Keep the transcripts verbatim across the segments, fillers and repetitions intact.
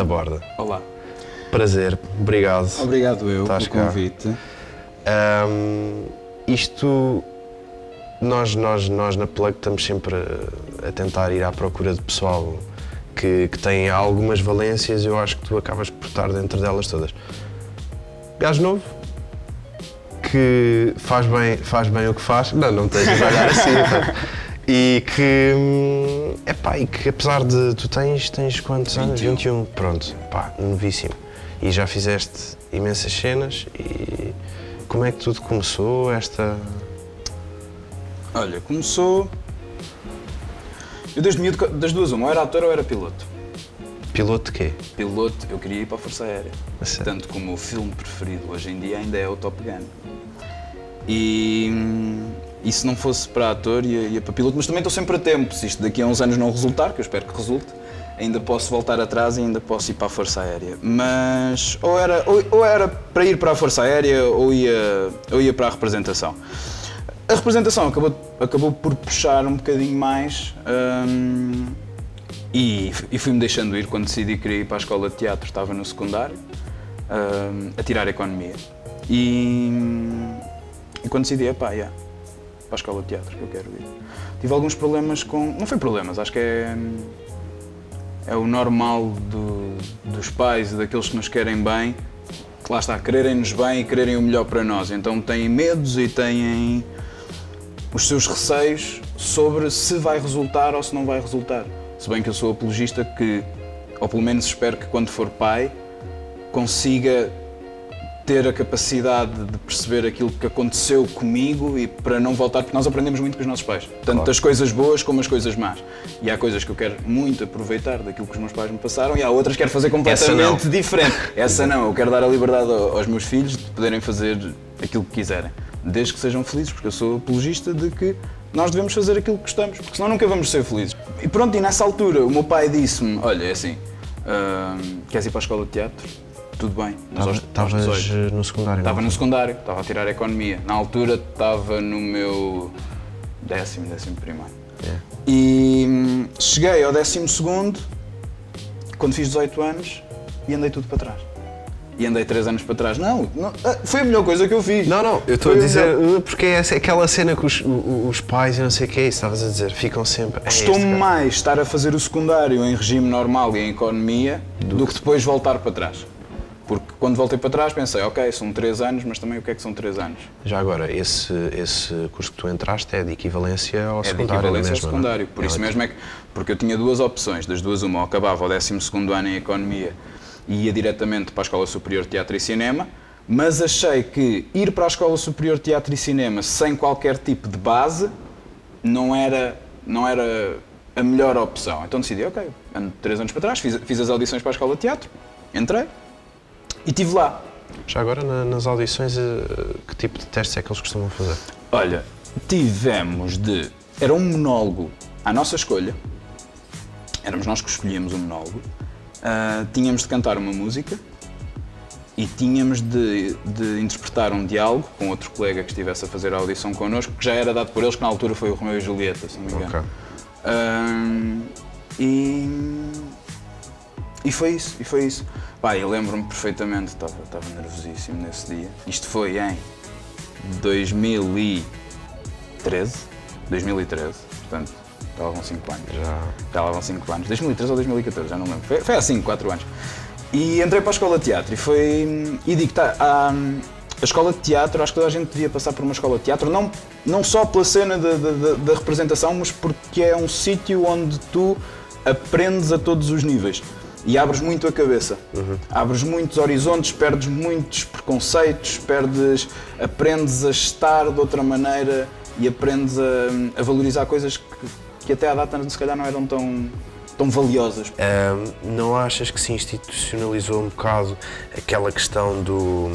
Santa Bárbara. Olá. Prazer, obrigado. Obrigado eu pelo convite. Um, isto, nós, nós, nós na Plug estamos sempre a tentar ir à procura de pessoal que, que tem algumas valências, eu acho que tu acabas por estar dentro delas todas. Gajo novo, que faz bem, faz bem o que faz, não, não tens de olhar assim, então. E que, epá, e que apesar de tu tens, tens quantos anos? vinte e um. Pronto, pá, novíssimo. E já fizeste imensas cenas e como é que tudo começou esta... Olha, começou... Eu desde miúdo, das duas uma, ou era ator ou era piloto. Piloto de quê? Piloto, eu queria ir para a Força Aérea. Assim. Tanto que o meu filme preferido hoje em dia ainda é o Top Gun. E... E se não fosse para ator, ia, ia para piloto, mas também estou sempre a tempo. Se isto daqui a uns anos não resultar, que eu espero que resulte, ainda posso voltar atrás e ainda posso ir para a Força Aérea. Mas ou era, ou, ou era para ir para a Força Aérea ou ia, ou ia para a representação. A representação acabou, acabou por puxar um bocadinho mais hum, e, e fui-me deixando ir quando decidi que queria ir para a escola de teatro. Estava no secundário, hum, a tirar economia. E, e quando decidi, epá, yeah, para a escola de teatro que eu quero ir. Tive alguns problemas com... Não foi problemas, acho que é... É o normal do, dos pais e daqueles que nos querem bem, que lá está, quererem-nos bem e quererem o melhor para nós. Então têm medos e têm os seus receios sobre se vai resultar ou se não vai resultar. Se bem que eu sou apologista que, ou pelo menos espero que quando for pai, consiga ter a capacidade de perceber aquilo que aconteceu comigo e para não voltar, porque nós aprendemos muito com os nossos pais. Tanto claro. As coisas boas como as coisas más. E há coisas que eu quero muito aproveitar daquilo que os meus pais me passaram e há outras que quero fazer completamente diferente. Essa não, eu quero dar a liberdade aos meus filhos de poderem fazer aquilo que quiserem. Desde que sejam felizes, porque eu sou apologista de que nós devemos fazer aquilo que gostamos, porque senão nunca vamos ser felizes. E pronto, e nessa altura o meu pai disse-me, olha, é assim, hum, queres ir para a escola de teatro? Tudo bem. Estavas no secundário? Estava no secundário, estava a tirar a economia. Na altura estava no meu décimo, décimo primário. Yeah. E cheguei ao décimo segundo, quando fiz dezoito anos, e andei tudo para trás. E andei três anos para trás. Não, não, foi a melhor coisa que eu fiz. Não, não, eu estou a dizer, melhor... porque é aquela cena que os, os pais e não sei o que é isso, estavas a dizer, ficam sempre... Custou-me mais estar a fazer o secundário em regime normal e em economia, do, do que depois voltar para trás. Porque quando voltei para trás pensei, ok, são três anos, mas também o que é que são três anos? Já agora, esse, esse curso que tu entraste é de equivalência ao secundário? É de equivalência ao secundário, por isso mesmo é que... Porque eu tinha duas opções, das duas uma, ou acabava o décimo segundo ano em Economia e ia diretamente para a Escola Superior de Teatro e Cinema, mas achei que ir para a Escola Superior de Teatro e Cinema sem qualquer tipo de base não era, não era a melhor opção. Então decidi, ok, ando três anos para trás, fiz, fiz as audições para a Escola de Teatro, entrei, e estive lá. Já agora, na, nas audições, que tipo de testes é que eles costumam fazer? Olha, tivemos de... Era um monólogo à nossa escolha. Éramos nós que escolhíamos o monólogo. Uh, tínhamos de cantar uma música e tínhamos de, de interpretar um diálogo com outro colega que estivesse a fazer a audição connosco, que já era dado por eles, que na altura foi o Romeu e Julieta, se não me engano. Okay. Uh, e... E foi isso, e foi isso. Pá, eu lembro-me perfeitamente, estava, estava nervosíssimo nesse dia. Isto foi em dois mil e treze, dois mil e treze, portanto, já lá vão cinco anos. Já, já lá vão cinco anos, dois mil e treze ou dois mil e catorze, já não lembro, foi, foi há cinco, quatro anos. E entrei para a escola de teatro e foi... E digo, tá, a, a escola de teatro, acho que toda a gente devia passar por uma escola de teatro, não, não só pela cena da, da, da representação, mas porque é um sítio onde tu aprendes a todos os níveis. E abres muito a cabeça, uhum. Abres muitos horizontes, perdes muitos preconceitos, perdes, aprendes a estar de outra maneira e aprendes a, a valorizar coisas que, que até à data se calhar não eram tão, tão valiosas. Um, não achas que se institucionalizou um bocado aquela questão do...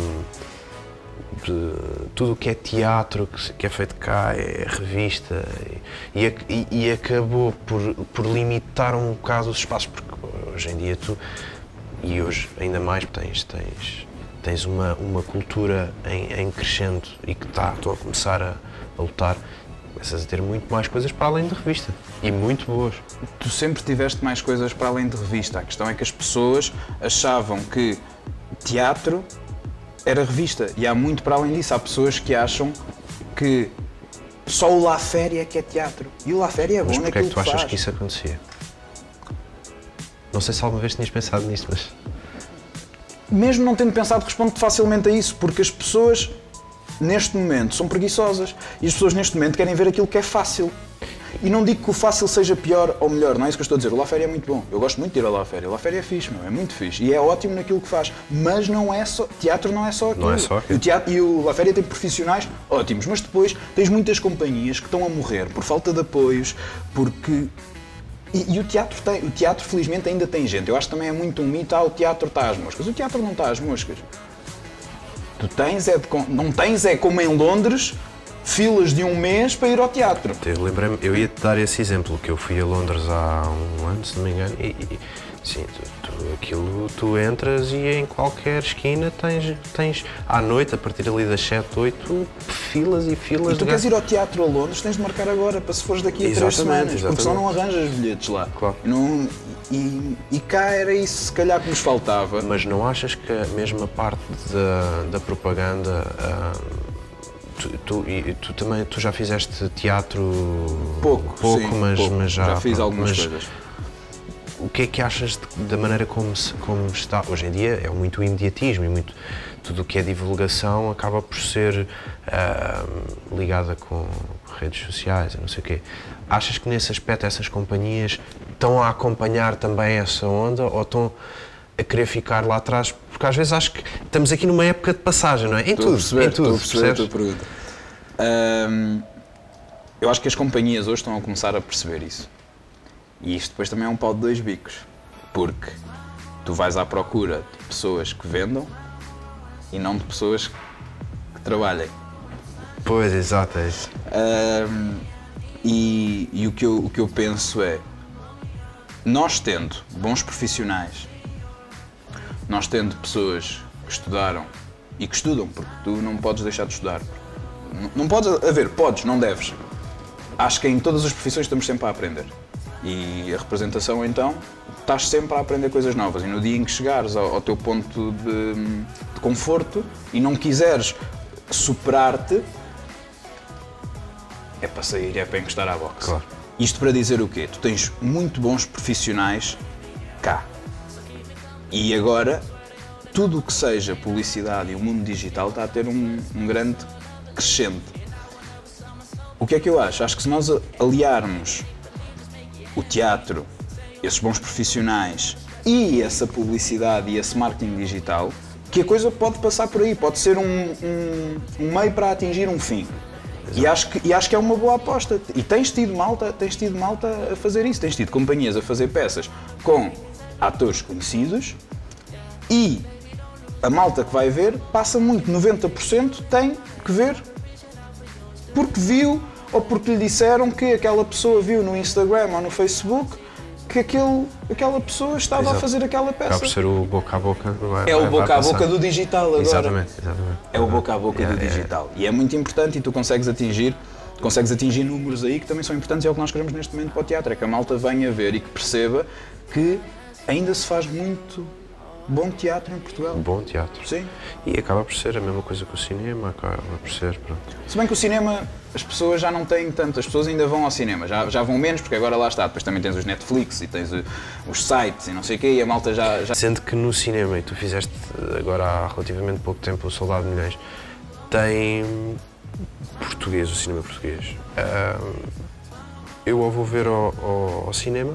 De, tudo o que é teatro que, que é feito cá é revista e, e, e acabou por, por limitar um bocado os espaços, porque hoje em dia tu, e hoje ainda mais, tens, tens, tens uma, uma cultura em, em crescendo e que está, estão a começar a, a lutar começas a ter muito mais coisas para além de revista. E muito boas. Tu sempre tiveste mais coisas para além de revista. A questão é que as pessoas achavam que teatro era revista. E há muito para além disso. Há pessoas que acham que só o La Féria é que é teatro. E o La Féria é bom. Mas porquê é que tu achas que isso acontecia? Não sei se alguma vez tinhas pensado nisso, mas... Mesmo não tendo pensado, respondo-te facilmente a isso, porque as pessoas, neste momento, são preguiçosas. E as pessoas, neste momento, querem ver aquilo que é fácil. E não digo que o fácil seja pior ou melhor, não é isso que eu estou a dizer. O La Féria é muito bom. Eu gosto muito de ir ao La Féria. O La Féria é fixe, meu, é muito fixe. E é ótimo naquilo que faz. Mas não é só... Teatro não é só aquilo. Não é só aquilo. O teatro... E o La Féria tem profissionais ótimos. Mas depois tens muitas companhias que estão a morrer por falta de apoios, porque... E, e o, teatro tem, o teatro, felizmente, ainda tem gente. Eu acho que também é muito um mito, ah, o teatro está às moscas. O teatro não está às moscas. Tu tens é de, não tens é como em Londres, filas de um mês para ir ao teatro. Eu lembrei-me, eu ia-te dar esse exemplo, que eu fui a Londres há um ano, se não me engano, e, e sim, tu, tu, aquilo, tu entras e em qualquer esquina tens, tens à noite, a partir ali das sete, oito, filas e filas. E tu queres ir ao teatro a Londres, tens de marcar agora, para se fores daqui a três semanas, exatamente. Porque só não arranjas bilhetes lá. Claro. Não, E, e cá era isso, se calhar, que nos faltava. Mas não achas que mesmo a parte da, da propaganda... Hum, tu, tu, tu também tu já fizeste teatro... Pouco, pouco sim, mas, pouco. mas já... Já fiz algumas mas, coisas. O que é que achas de, da maneira como, se, como está... Hoje em dia é muito imediatismo e muito... Tudo o que é divulgação acaba por ser hum, ligada com redes sociais e não sei o quê. Achas que nesse aspecto essas companhias estão a acompanhar também essa onda ou estão a querer ficar lá atrás? Porque às vezes acho que estamos aqui numa época de passagem, não é? Em estou tudo, perceber, em tudo, percebes? A tua pergunta. Hum, eu acho que as companhias hoje estão a começar a perceber isso. E isto depois também é um pau de dois bicos, porque tu vais à procura de pessoas que vendam e não de pessoas que trabalhem. Pois, exato, é isso. Hum, E, e o, que eu, o que eu penso é, nós tendo bons profissionais, nós tendo pessoas que estudaram e que estudam, porque tu não podes deixar de estudar. Não, não podes haver, podes, não deves. Acho que em todas as profissões estamos sempre a aprender. E a representação, então, estás sempre a aprender coisas novas. E no dia em que chegares ao, ao teu ponto de, de conforto e não quiseres superar-te, é para sair, é para encostar à boxe. Claro. Isto para dizer o quê? Tu tens muito bons profissionais cá. E agora, tudo o que seja publicidade e o mundo digital está a ter um, um grande crescente. O que é que eu acho? Acho que se nós aliarmos o teatro, esses bons profissionais e essa publicidade e esse marketing digital, que a coisa pode passar por aí, pode ser um, um, um meio para atingir um fim. E acho, que, e acho que é uma boa aposta. E tens tido malta, tens tido malta a fazer isso. Tens tido companhias a fazer peças com atores conhecidos e a malta que vai ver passa muito. noventa por cento tem que ver porque viu ou porque lhe disseram que aquela pessoa viu no Instagram ou no Facebook que aquele, aquela pessoa estava exato. A fazer aquela peça. Acaba por ser o boca a boca. Vai, é o boca a boca do digital agora. Exatamente, exatamente. É o boca a boca é, do digital. É. E é muito importante e tu consegues atingir, consegues atingir números aí que também são importantes e é o que nós queremos neste momento para o teatro. É que a malta venha ver e que perceba que ainda se faz muito bom teatro em Portugal. Bom teatro. Sim. E acaba por ser a mesma coisa que o cinema, acaba por ser, pronto. Se bem que o cinema, as pessoas já não têm tanto, as pessoas ainda vão ao cinema, já, já vão menos, porque agora lá está, depois também tens os Netflix e tens o, os sites e não sei o quê, e a malta já, já... Sendo que no cinema, e tu fizeste agora há relativamente pouco tempo o Soldado de Milhões, tem português, o cinema português. Eu ou vou ver ao, ao, ao cinema,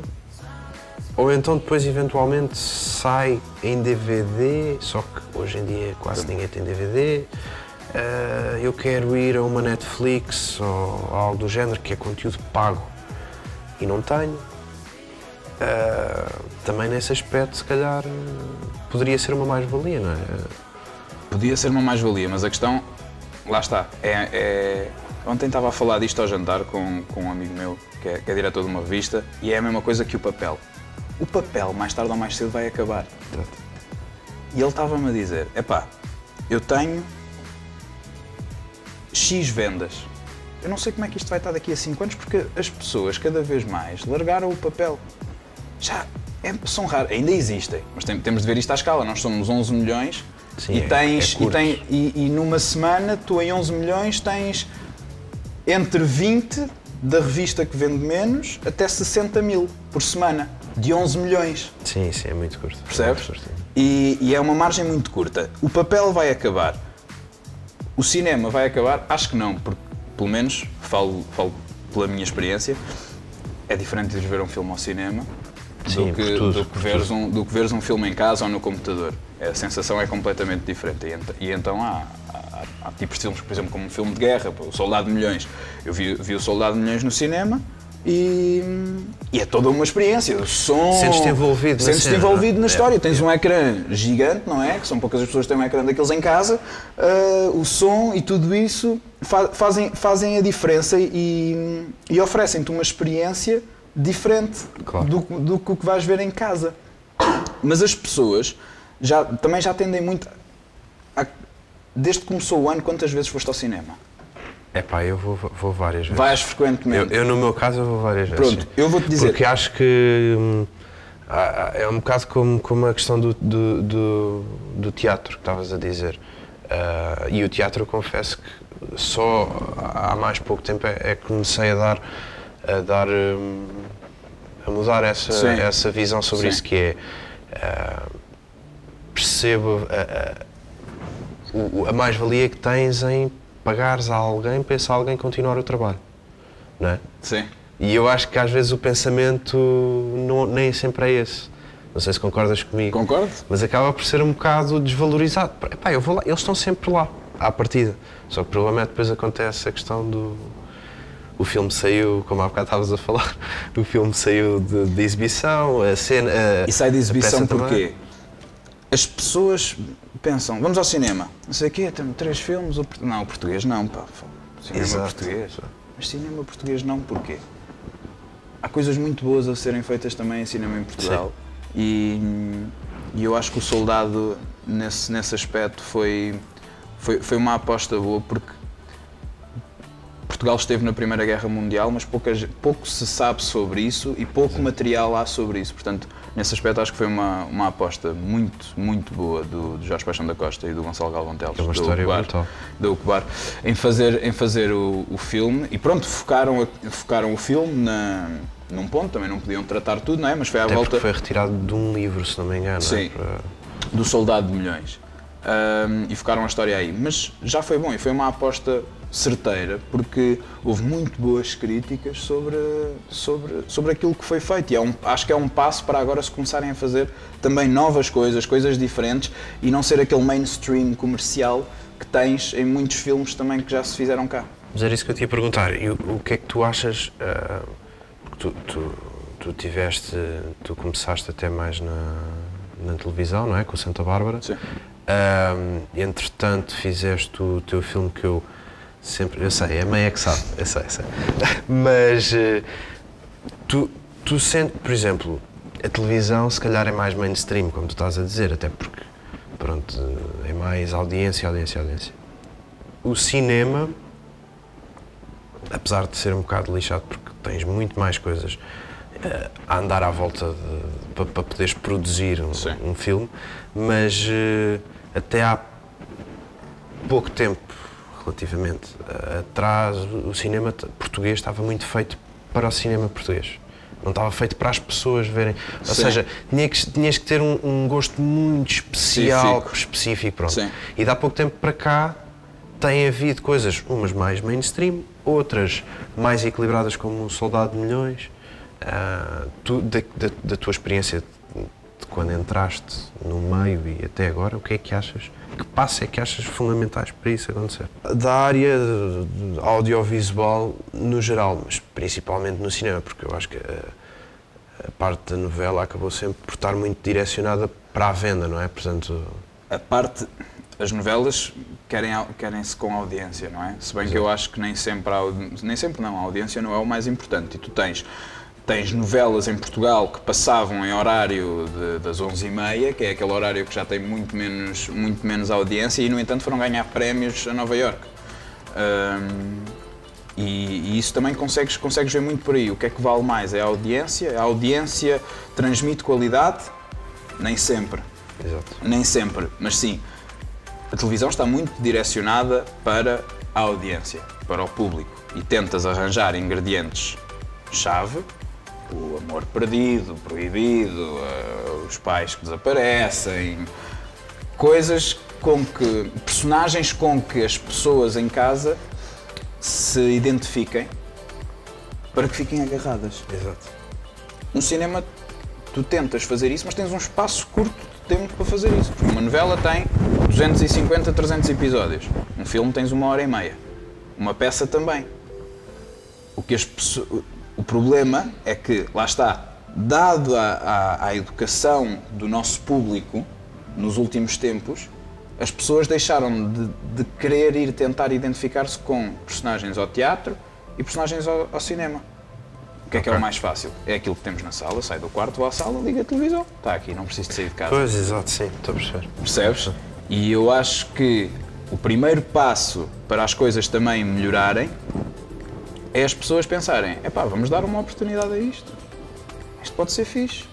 ou então depois eventualmente sai em D V D, só que hoje em dia quase ninguém tem D V D. Uh, eu quero ir a uma Netflix ou algo do género que é conteúdo pago e não tenho. Uh, também nesse aspecto, se calhar, poderia ser uma mais-valia, não é? Podia ser uma mais-valia, mas a questão, lá está, é, é... Ontem estava a falar disto ao jantar com, com um amigo meu que é, que é diretor de uma revista e é a mesma coisa que o papel. O papel, mais tarde ou mais cedo, vai acabar. Exato. E ele estava-me a dizer, epá, eu tenho X vendas Eu não sei como é que isto vai estar daqui a cinco anos, porque as pessoas cada vez mais largaram o papel. Já é, são raros, ainda existem, mas tem, temos de ver isto à escala. Nós somos onze milhões. Sim, e, tens, é e, tem, e, e numa semana tu em onze milhões tens entre vinte da revista que vende menos até sessenta mil por semana, de onze milhões. Sim, sim, é muito curto. Percebes? É muito curto. E, e é uma margem muito curta. O papel vai acabar. O cinema vai acabar? Acho que não, porque pelo menos, falo, falo pela minha experiência, é diferente de ver um filme ao cinema. Sim, do que, tudo, do, que veres um, do que veres um filme em casa ou no computador. A sensação é completamente diferente. E, ent e então há, há, há tipos de filmes, por exemplo, como um filme de guerra, o Soldado de Milhões. Eu vi, vi o Soldado de Milhões no cinema e, e é toda uma experiência. O som... Sentes-te envolvido, sentes na, envolvido na história. É, tens é. um ecrã gigante, não é? Que são poucas as pessoas que têm um ecrã daqueles em casa. Uh, o som e tudo isso fa fazem, fazem a diferença e, e oferecem-te uma experiência diferente claro. do, do que vais ver em casa. Mas as pessoas já, também já tendem muito... A, desde que começou o ano, quantas vezes foste ao cinema? É pá, eu vou, vou várias vezes. Vais frequentemente? Eu, eu, no meu caso, eu vou várias vezes. Pronto, eu vou-te dizer... Porque acho que hum, é um bocado como, como a questão do, do, do, do teatro que estavas a dizer. Uh, e o teatro, eu confesso que só há mais pouco tempo é, é que comecei a dar... a dar, a mudar essa, essa visão sobre Sim. isso, que é, uh, percebo a, a, a mais-valia que tens em pagares a alguém para esse alguém continuar o trabalho, não é? Sim. E eu acho que às vezes o pensamento não, nem sempre é esse. Não sei se concordas comigo. Concordo. Mas acaba por ser um bocado desvalorizado. Epá, eu vou lá, eles estão sempre lá, à partida. Só que o problema é que depois acontece a questão do... O filme saiu, como há bocado estavas a falar, o filme saiu de, de exibição, a cena... A, e sai de exibição porquê? As pessoas pensam, vamos ao cinema, não sei o quê, temos três filmes, o, não, o português não, pá, cinema Exato. português. Mas cinema português não, porquê? Há coisas muito boas a serem feitas também em cinema em Portugal. E, e eu acho que o Soldado, nesse, nesse aspecto, foi, foi, foi uma aposta boa, porque Portugal esteve na Primeira Guerra Mundial, mas pouca, pouco se sabe sobre isso e pouco Sim. material há sobre isso. Portanto, nesse aspecto acho que foi uma, uma aposta muito, muito boa do, do Jorge Paixão da Costa e do Gonçalo Galvão é uma história brutal. Do Ucubar, em fazer, em fazer o, o filme. E pronto, focaram, focaram o filme na, num ponto, também não podiam tratar tudo, não é? Mas foi à Até volta... foi retirado de um livro, se não me engano. Sim, é? Para... do Soldado de Milhões. Um, e focaram a história aí. Mas já foi bom e foi uma aposta certeira, porque houve muito boas críticas sobre, sobre, sobre aquilo que foi feito e é um, acho que é um passo para agora se começarem a fazer também novas coisas, coisas diferentes e não ser aquele mainstream comercial que tens em muitos filmes também que já se fizeram cá. Mas era isso que eu te ia perguntar, e o, o que é que tu achas, uh, tu, tu, tu tiveste, tu começaste até mais na, na televisão, não é, com Santa Bárbara, Sim. Uh, entretanto fizeste o teu filme que eu sempre, eu sei, a mãe é que sabe, eu sei, eu sei. Mas tu, tu sentes, por exemplo, a televisão se calhar é mais mainstream, como tu estás a dizer, até porque, pronto, é mais audiência, audiência, audiência. O cinema, apesar de ser um bocado lixado, porque tens muito mais coisas a andar à volta para pa poderes produzir um, um filme, mas até há pouco tempo, relativamente atrás, o cinema português estava muito feito para o cinema português. Não estava feito para as pessoas verem. Ou Sim. seja, tinha que, tinhas que ter um, um gosto muito especial, específico. específico pronto. Sim. E de há pouco tempo para cá tem havido coisas, umas mais mainstream, outras mais equilibradas, como o Soldado de Milhões. Uh, tu, da, da, da tua experiência de quando entraste no meio e até agora, o que é que achas? Que passos é que achas fundamentais para isso acontecer? Da área audiovisual no geral, mas principalmente no cinema, porque eu acho que a, a parte da novela acabou sempre por estar muito direcionada para a venda, não é? Portanto... A parte... As novelas querem-se querem com audiência, não é? Se bem Sim. que eu acho que nem sempre, há, nem sempre não, a audiência não é o mais importante. E tu tens... Tens novelas em Portugal que passavam em horário de, das onze e meia, que é aquele horário que já tem muito menos, muito menos audiência, e no entanto foram ganhar prémios a Nova Iorque. Um, E, e isso também consegues, consegues ver muito por aí. O que é que vale mais? É a audiência? A audiência transmite qualidade? Nem sempre. Exato. Nem sempre, mas sim, a televisão está muito direcionada para a audiência, para o público. E tentas arranjar ingredientes-chave, o amor perdido, proibido, os pais que desaparecem, coisas com que, personagens com que as pessoas em casa se identifiquem para que fiquem agarradas. Exato. No cinema tu tentas fazer isso, mas tens um espaço curto de tempo para fazer isso. Uma novela tem duzentos e cinquenta, trezentos episódios. Um filme tens uma hora e meia. Uma peça também. O que as pessoas... O problema é que, lá está, dado a, a, a educação do nosso público nos últimos tempos, as pessoas deixaram de, de querer ir tentar identificar-se com personagens ao teatro e personagens ao, ao cinema. O que é que é o mais fácil? É aquilo que temos na sala, sai do quarto, vou à sala, liga a televisão. Está aqui, não preciso de sair de casa. Pois, exato, sim, estou a perceber. Percebes? E eu acho que o primeiro passo para as coisas também melhorarem é as pessoas pensarem, epá, vamos dar uma oportunidade a isto, isto pode ser fixe,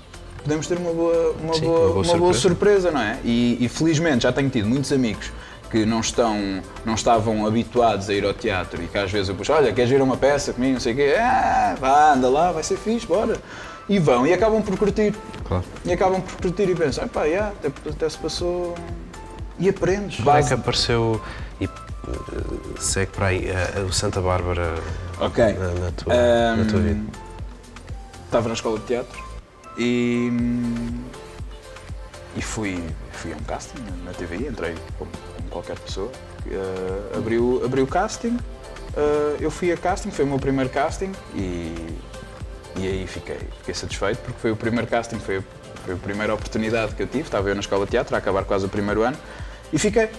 podemos ter uma boa, uma Sim, boa, uma boa, uma surpresa. boa surpresa, não é? E, e felizmente já tenho tido muitos amigos que não, estão, não estavam habituados a ir ao teatro e que às vezes eu puxo, olha, queres ir a uma peça comigo, não sei o quê, ah, vá, anda lá, vai ser fixe, bora. E vão e acabam por curtir, claro. E acabam por curtir e pensam, epá, yeah, até, até se passou... E aprendes. Como é que apareceu... E... Segue para aí o Santa Bárbara okay. na, na, tua, um, na tua vida. Estava na escola de teatro e, e fui, fui a um casting na T V I, entrei como, como qualquer pessoa, uh, abri, o, abri o casting, uh, eu fui a casting, foi o meu primeiro casting e, e aí fiquei, fiquei satisfeito porque foi o primeiro casting, foi, foi a primeira oportunidade que eu tive, estava eu na escola de teatro a acabar quase o primeiro ano e fiquei.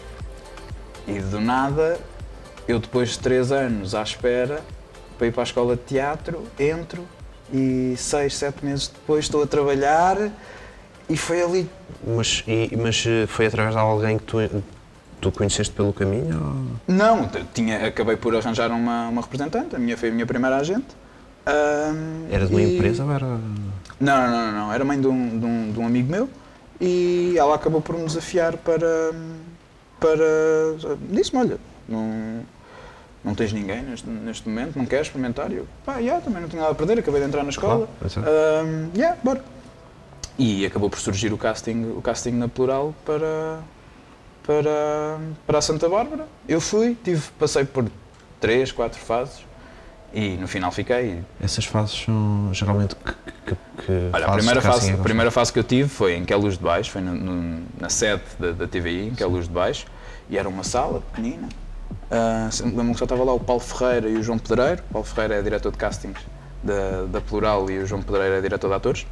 E do nada, eu depois de três anos à espera para ir para a escola de teatro, entro e seis, sete meses depois estou a trabalhar e foi ali. Mas, e, mas foi através de alguém que tu, tu conheceste pelo caminho? Ou... Não, tinha, acabei por arranjar uma, uma representante, a minha foi a minha primeira agente. Um, era de uma e... empresa ou era... Não, não, não, não, era mãe de um, de, um, de um amigo meu e ela acabou por me desafiar para... para... disse-me, olha, não, não tens ninguém neste, neste momento, não queres experimentar? E eu, pá, yeah, também não tenho nada a perder, acabei de entrar na escola, claro, um, yeah, bora. E acabou por surgir o casting, o casting na Plural para, para, para a Santa Bárbara. Eu fui, tive, passei por três, quatro fases e no final fiquei. Essas fases são geralmente que, que, que Olha, a primeira, fase, a primeira fase que eu tive foi em Queluz de Baixo, foi no, no, na sede da, da T V I, em Queluz de Baixo, e era uma sala pequenina. Uh, lembro-me que só estava lá o Paulo Ferreira e o João Pedreiro. O Paulo Ferreira é diretor de castings da, da Plural e o João Pedreiro é diretor de atores.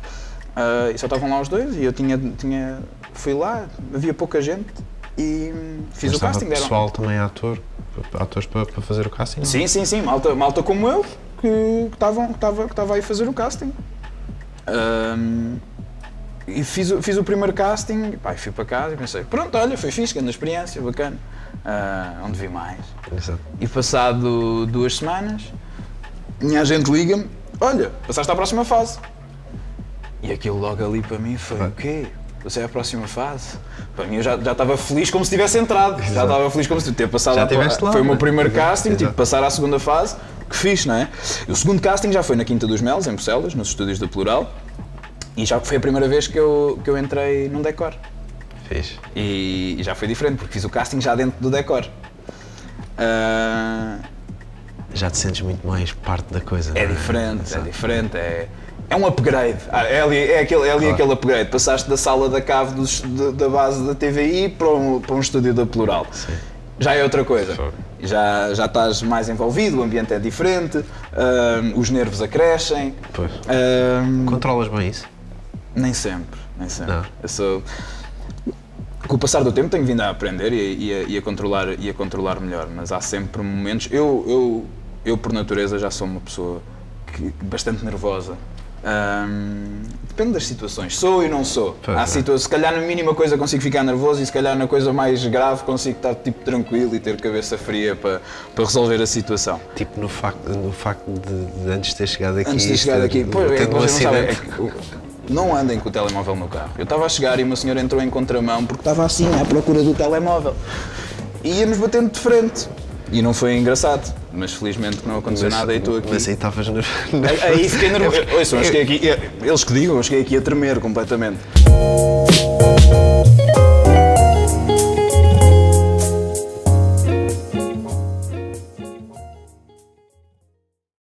Uh, e só estavam lá os dois e eu tinha, tinha, fui lá, havia pouca gente e fiz Mas o casting. O pessoal também é ator? Atores para, para fazer o casting? Sim, não? sim, sim. Malta, malta como eu, que estava aí a fazer o casting. Um, e fiz, fiz o primeiro casting, pá, fui para casa e pensei, pronto, olha, foi fixe, grande experiência, bacana. Uh, onde vi mais. Exato. E passado duas semanas, minha agente liga-me, olha, passaste à próxima fase. E aquilo logo ali para mim foi o quê? Você é a próxima fase. Para mim eu já, já estava feliz como se tivesse entrado. Exato. Já estava feliz como se tivesse passado. Já tiveste lá, foi o meu primeiro Exato. casting, tive de passar à segunda fase, que fiz, não é? O segundo casting já foi na Quinta dos Melos, em Bruxelas, nos estúdios da Plural, e já foi a primeira vez que eu, que eu entrei num decor. Fiz. E, e já foi diferente, porque fiz o casting já dentro do decor. Uh... Já te sentes muito mais parte da coisa, não é? É diferente, Exato. é diferente, é... É um upgrade, é ali, é aquele, é ali claro. aquele upgrade, passaste da sala da cave dos, de, da base da T V I para um, para um estúdio da Plural. Sim. Já é outra coisa, já, já estás mais envolvido, o ambiente é diferente, um, os nervos acrescem. Pois. Um, Controlas bem isso? Nem sempre, nem sempre. Não. Eu sou... Com o passar do tempo tenho vindo a aprender e, e, a, e, a, controlar, e a controlar melhor, mas há sempre momentos... Eu, eu, eu por natureza já sou uma pessoa que, bastante nervosa. Um, depende das situações, sou e não sou. Pois Há situações, se calhar na mínima coisa consigo ficar nervoso e se calhar na coisa mais grave consigo estar tipo tranquilo e ter cabeça fria para, para resolver a situação. Tipo no facto, no facto de, de antes de ter chegado aqui... Antes de ter chegado aqui, pois é, um acidente. Não, sabe, é, não andem com o telemóvel no carro. Eu estava a chegar e uma senhora entrou em contramão porque estava assim à procura do telemóvel e íamos batendo de frente. E não foi engraçado, mas felizmente não aconteceu mas, nada e estou aqui. Mas aí estavas nervoso. Aí, aí fiquei nervoso. Ouçam, eu cheguei aqui, eles que digam, eu cheguei aqui a tremer completamente.